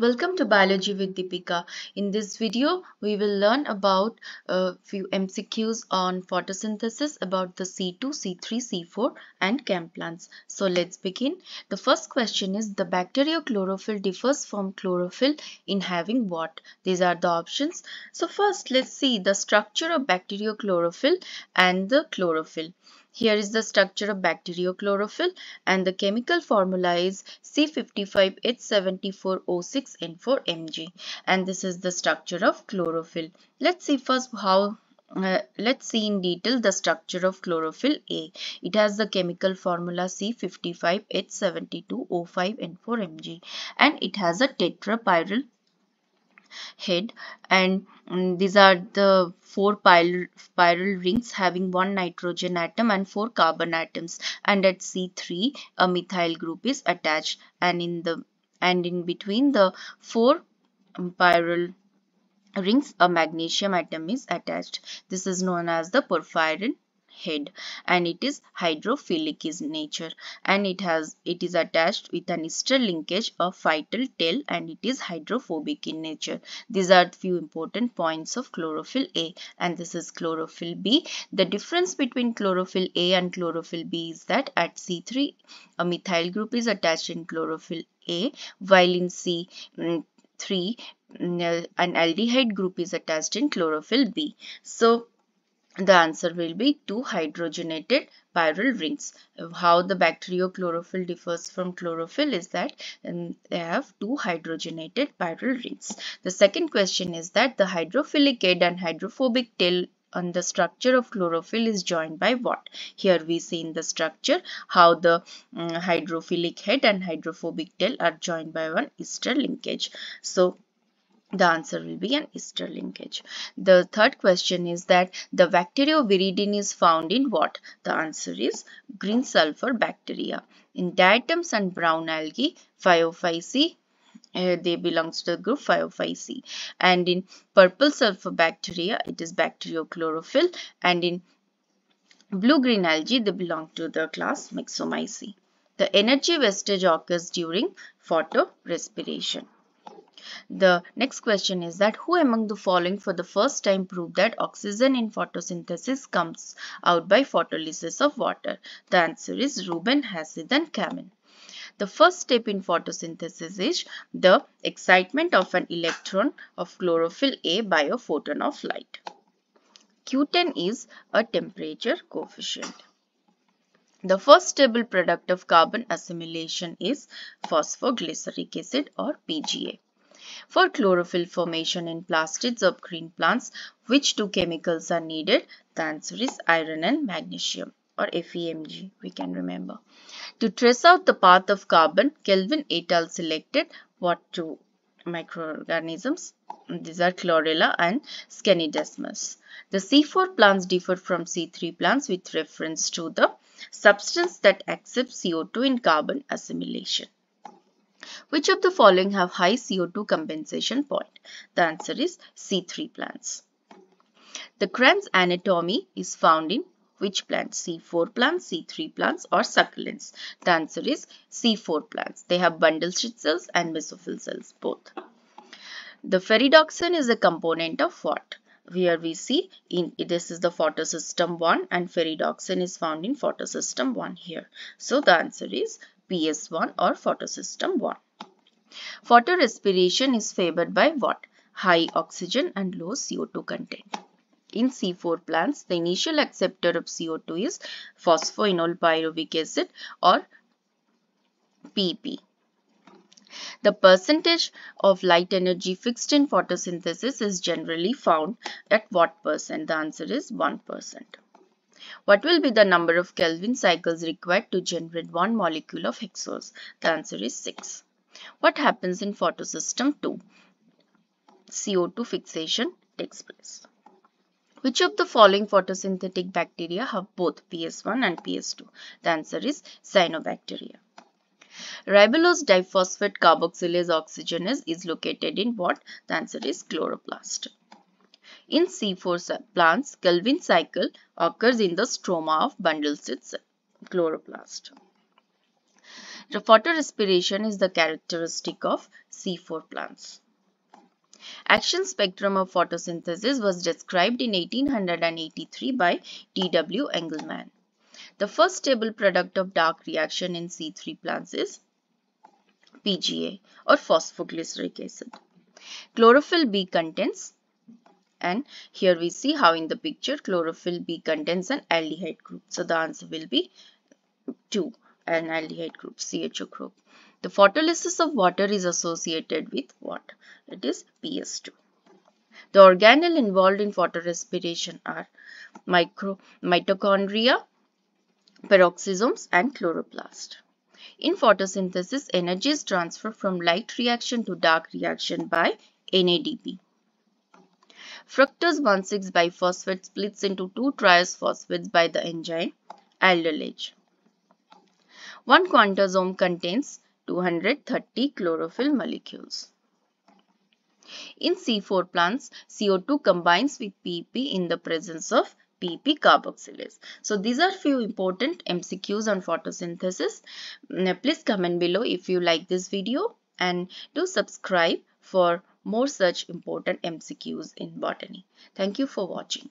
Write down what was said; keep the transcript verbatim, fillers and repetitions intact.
Welcome to Biology with Deepika. In this video, we will learn about a few M C Qs on photosynthesis about the C two, C three, C four and chem plants. So let's begin. The first question is, the bacteriochlorophyll differs from chlorophyll in having what? These are the options. So first, let's see the structure of bacteriochlorophyll and the chlorophyll. Here is the structure of bacteriochlorophyll, and the chemical formula is C fifty-five H seventy-four O six N four M G, and this is the structure of chlorophyll. Let's see first how uh, let's see in detail the structure of chlorophyll A. It has the chemical formula C fifty-five H seventy-two O five N four M G, and it has a tetrapyrrole head, and um, these are the four pyrrole, pyrrole rings having one nitrogen atom and four carbon atoms, and at C three a methyl group is attached, and in the and in between the four pyrrole rings a magnesium atom is attached. This is known as the porphyrin head, and it is hydrophilic in nature, and it has it is attached with an ester linkage of phytal tail, and it is hydrophobic in nature. These are few important points of chlorophyll A, and this is chlorophyll B. The difference between chlorophyll A and chlorophyll B is that at C three a methyl group is attached in chlorophyll A, while in C three an aldehyde group is attached in chlorophyll B. So the answer will be two hydrogenated pyrrole rings. How the bacteriochlorophyll differs from chlorophyll is that um, they have two hydrogenated pyrrole rings. The second question is that the hydrophilic head and hydrophobic tail on the structure of chlorophyll is joined by what? Here we see in the structure how the um, hydrophilic head and hydrophobic tail are joined by one ester linkage. So the answer will be an ester linkage. The third question is that the bacterioviridin is found in what? The answer is green sulfur bacteria. In diatoms and brown algae, phiophysi, uh, they belong to the group Phiophysi. And in purple sulfur bacteria, it is bacteriochlorophyll. And in blue-green algae, they belong to the class myxomyces. The energy wastage occurs during photorespiration. The next question is that who among the following for the first time proved that oxygen in photosynthesis comes out by photolysis of water? The answer is Ruben, Hassid and Kamen. The first step in photosynthesis is the excitement of an electron of chlorophyll A by a photon of light. Q ten is a temperature coefficient. The first stable product of carbon assimilation is phosphoglyceric acid or P G A. For chlorophyll formation in plastids of green plants, which two chemicals are needed? The answer is iron and magnesium, or F E M G, we can remember. To trace out the path of carbon, Calvin et al. Selected what two microorganisms? These are Chlorella and Scenedesmus. The C four plants differ from C three plants with reference to the substance that accepts C O two in carbon assimilation. Which of the following have high C O two compensation point? The answer is C three plants. The Krebs anatomy is found in which plants? C four plants, C three plants or succulents? The answer is C four plants. They have bundle sheath cells and mesophyll cells both. The ferredoxin is a component of what? Here we see in this is the photosystem one, and ferredoxin is found in photosystem one here. So the answer is P S one or photosystem one. Photorespiration is favored by what? High oxygen and low C O two content. In C four plants, the initial acceptor of C O two is phosphoenolpyruvate acid or P E P. The percentage of light energy fixed in photosynthesis is generally found at what percent? The answer is one percent. What will be the number of Kelvin cycles required to generate one molecule of hexose? The answer is six. What happens in photosystem two? C O two fixation takes place. Which of the following photosynthetic bacteria have both P S one and P S two? The answer is cyanobacteria. Ribulose diphosphate carboxylase oxygenase is located in what? The answer is chloroplast. In C four plants, Calvin cycle occurs in the stroma of bundle sheath chloroplast. The photorespiration is the characteristic of C four plants. Action spectrum of photosynthesis was described in eighteen eighty-three by T W Engelmann. The first stable product of dark reaction in C three plants is P G A or phosphoglyceric acid. Chlorophyll B contains, and here we see how in the picture chlorophyll B contains an aldehyde group. So the answer will be two, an aldehyde group, C H O group. The photolysis of water is associated with what? It is P S two. The organelle involved in photorespiration are micro, mitochondria, peroxisomes and chloroplast. In photosynthesis, energy is transferred from light reaction to dark reaction by N A D P. Fructose one six biphosphate splits into two triisphosphates by the enzyme aldolase. One quantosome contains two hundred thirty chlorophyll molecules. In C four plants, C O two combines with P E P in the presence of P E P carboxylase. So these are few important M C Qs on photosynthesis. Please comment below if you like this video and do subscribe for more such important M C Qs in botany. Thank you for watching.